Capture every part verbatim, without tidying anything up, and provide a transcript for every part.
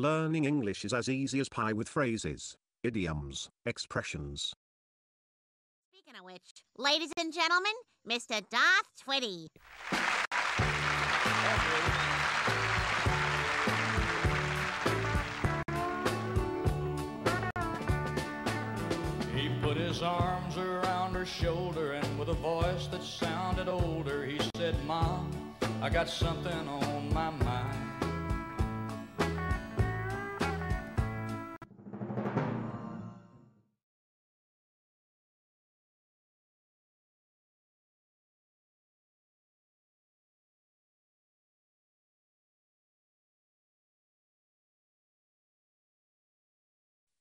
Learning English is as easy as pie with phrases, idioms, expressions. Speaking of which, ladies and gentlemen, Mister Darth Twitty. He put his arms around her shoulder, and with a voice that sounded older, he said, "Mom, I got something on my mind."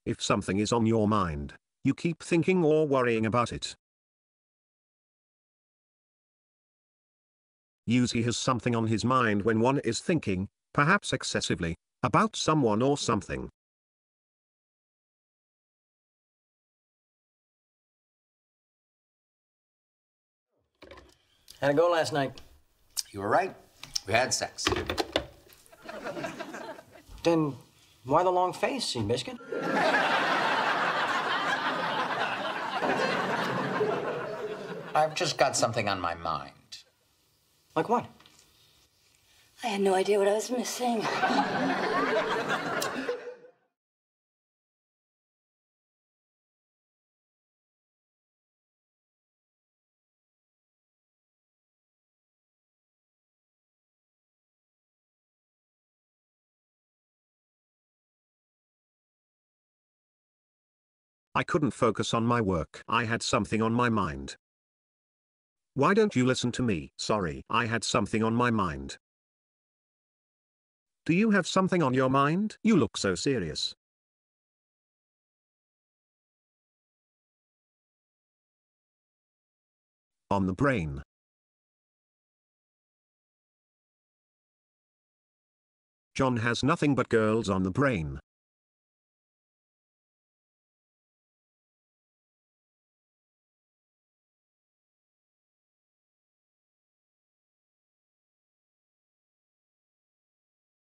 If something is on your mind, you keep thinking or worrying about it. Usually he has something on his mind when one is thinking, perhaps excessively, about someone or something. How'd it go last night? You were right. We had sex. Then why the long face, Seabiscuit? I've just got something on my mind. Like what? I had no idea what I was missing. I couldn't focus on my work. I had something on my mind. Why don't you listen to me? Sorry, I had something on my mind. Do you have something on your mind? You look so serious. On the brain. John has nothing but girls on the brain.